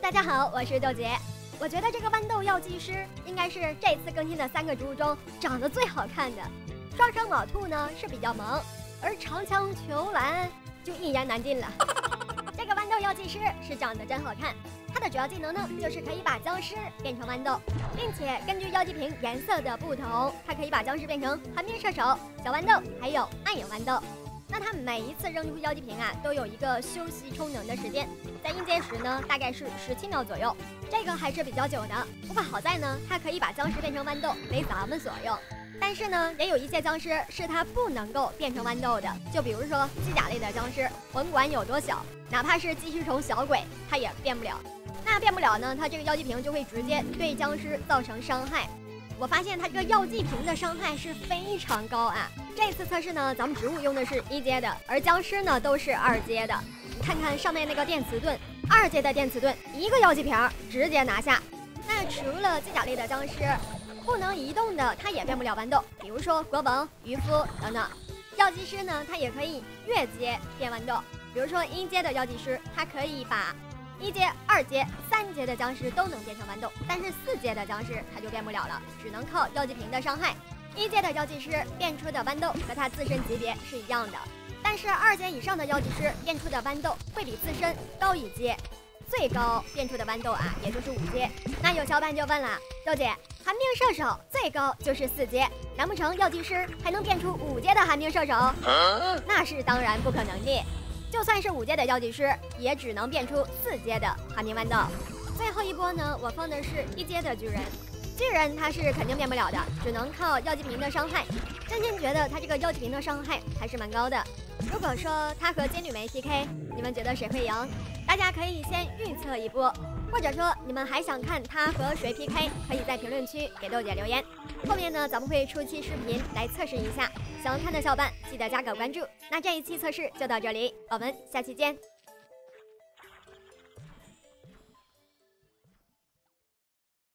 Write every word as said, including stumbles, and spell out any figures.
Hello， 大家好，我是豆姐。我觉得这个豌豆药剂师应该是这次更新的三个植物中长得最好看的。双生卯兔呢是比较萌，而长枪球兰就一言难尽了。这个豌豆药剂师是长得真好看，它的主要技能呢就是可以把僵尸变成豌豆，并且根据药剂瓶颜色的不同，它可以把僵尸变成寒冰射手、小豌豆还有暗影豌豆。 那它每一次扔出药剂瓶啊，都有一个休息充能的时间，在硬件时呢，大概是十七秒左右，这个还是比较久的。不过好在呢，它可以把僵尸变成豌豆，为咱们所用。但是呢，也有一些僵尸是它不能够变成豌豆的，就比如说机甲类的僵尸，甭管有多小，哪怕是寄生虫小鬼，它也变不了。那变不了呢，它这个药剂瓶就会直接对僵尸造成伤害。 我发现它这个药剂瓶的伤害是非常高啊！这次测试呢，咱们植物用的是一阶的，而僵尸呢都是二阶的。你看看上面那个电磁盾，二阶的电磁盾一个药剂瓶直接拿下。那除了机甲类的僵尸，不能移动的它也变不了豌豆，比如说国王、渔夫等等。药剂师呢，它也可以越阶变豌豆，比如说一阶的药剂师，它可以把 一阶、二阶、三阶的僵尸都能变成豌豆，但是四阶的僵尸它就变不了了，只能靠药剂瓶的伤害。一阶的药剂师变出的豌豆和它自身级别是一样的，但是二阶以上的药剂师变出的豌豆会比自身高一阶，最高变出的豌豆啊，也就是五阶。那有小伙伴就问了，豆姐，寒冰射手最高就是四阶，难不成药剂师还能变出五阶的寒冰射手？啊、那是当然不可能的。 就算是五阶的药剂师，也只能变出四阶的寒冰豌豆。最后一波呢，我放的是一阶的巨人，巨人他是肯定变不了的，只能靠药剂瓶的伤害。真心觉得他这个药剂瓶的伤害还是蛮高的。如果说他和金缕梅 P K， 你们觉得谁会赢？大家可以先预测一波，或者说你们还想看他和谁 P K， 可以在评论区给豆姐留言。后面呢，咱们会出期视频来测试一下。 想看的小伙伴记得加个关注。那这一期测试就到这里，我们下期见。